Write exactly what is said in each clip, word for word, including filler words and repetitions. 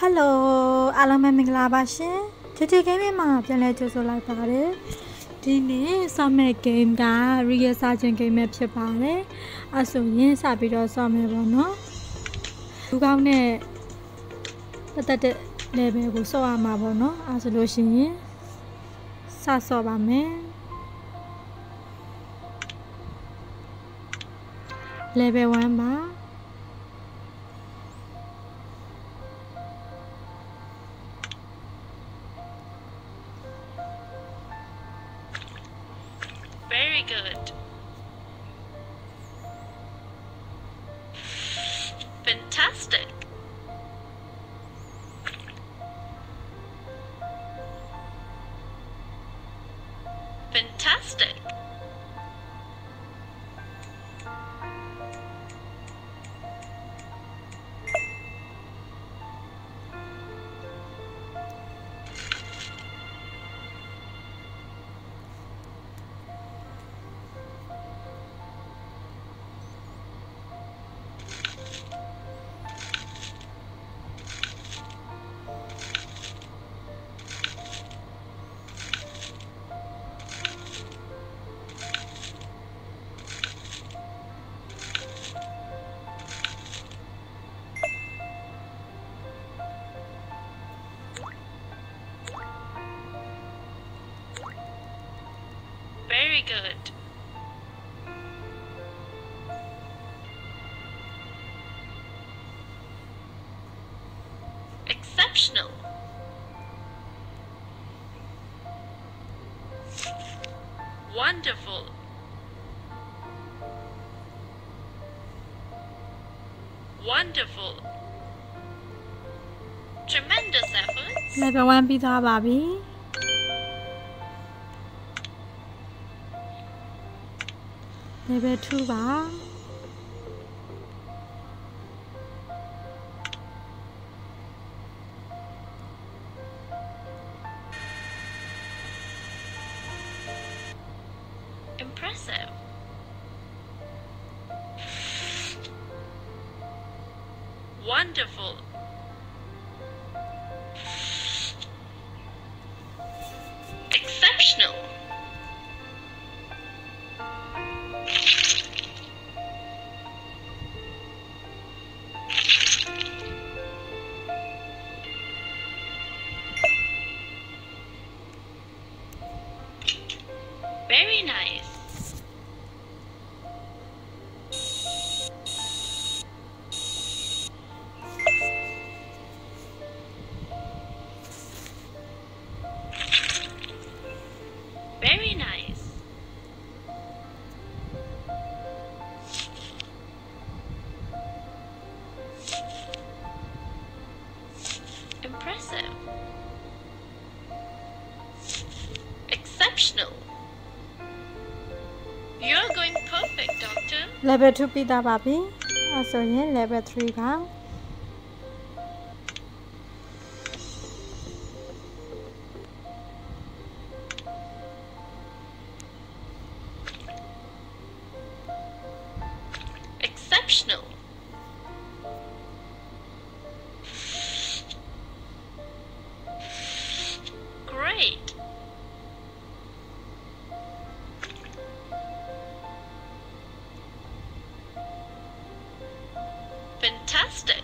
Hello, alame mingla ba shin. Today game ma pyanle jo so lai ba de. Dini some game ga real sa jin game ma phit ba de. A so yin sa pi do so me ba no. Du kaung ne patat de level ko so a ma ba no. A so lo shin yin sa so ba me. Level one ba. Very good. Fantastic. Fantastic. Very good. Exceptional. Wonderful. Wonderful. Tremendous efforts. Level one pizza, Bobby. Level two bar. Impressive. Wonderful. Exceptional. Very nice. Very nice. Impressive. Exceptional. You're going perfect, doctor. Level two pita babi. Also here, level three ka. Exceptional. Great. Fantastic.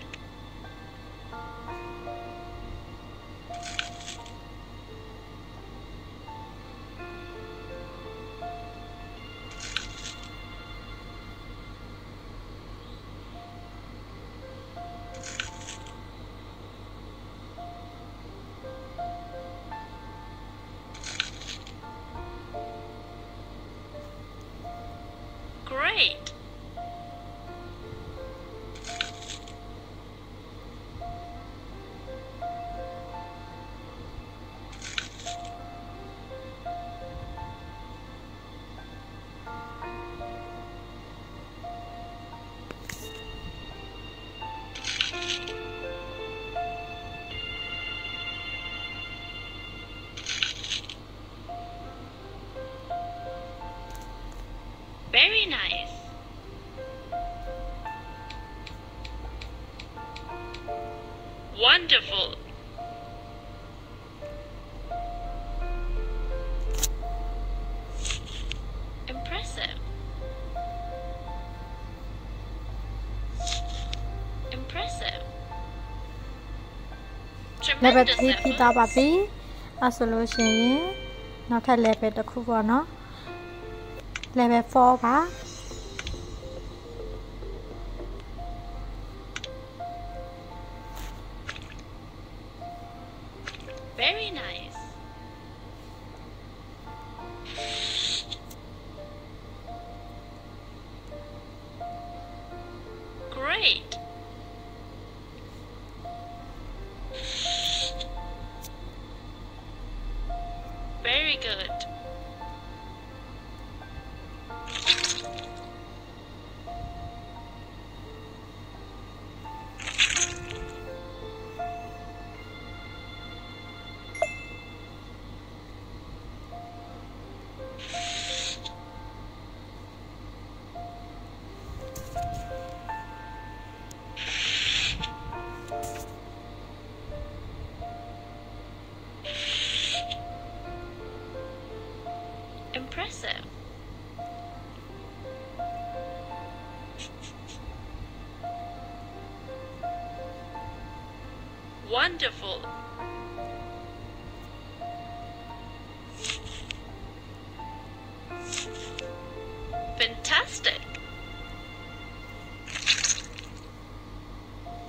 wonderful. Impressive. Impressive. Tremendous efforts. A solution is not a level to cover no level four bar. Very nice. Great. Very good. Impressive. Wonderful. Fantastic.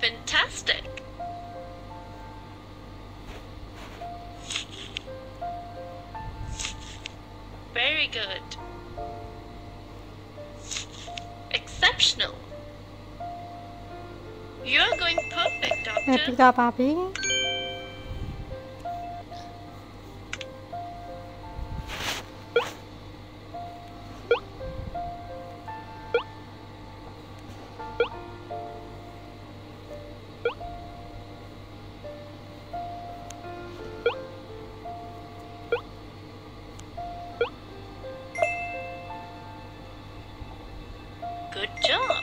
Fantastic. Very good. Exceptional. You're going perfect, doctor. Pick up, Abby. Good job.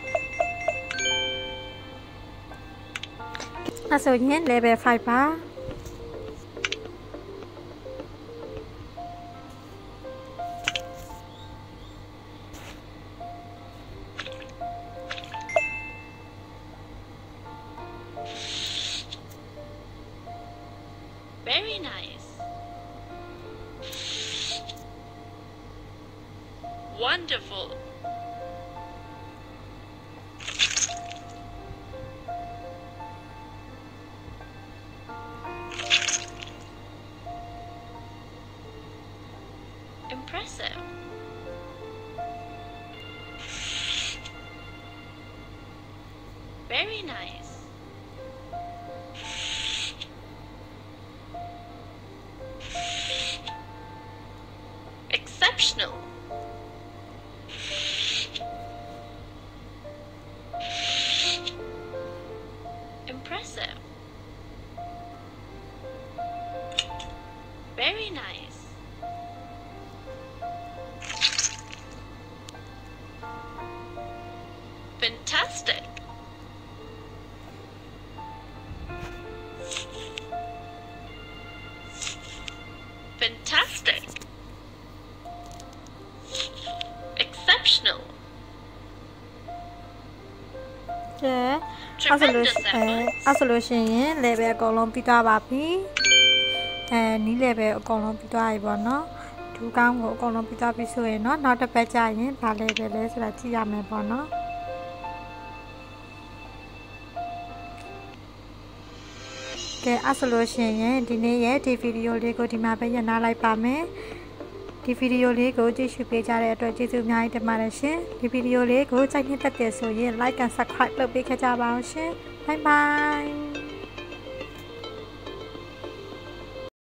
Also, here level five bar. Very nice. Wonderful. Impressive. Very nice. Exceptional. Impressive. Very nice. Fantastic. Fantastic. Exceptional. Yeah. Tremendous efforts. A solution is level Colombia Bapi and level Colombia Ibano. Two gang go Colombia Pisueno, not a patch I in Palais de Les Latia Mebono. Okay, association. Today, this video is going to be made in Nalaipame. This video is going to be shared to the United Nations. This video is going to be shared to the United Nations. Like and subscribe. Bye bye.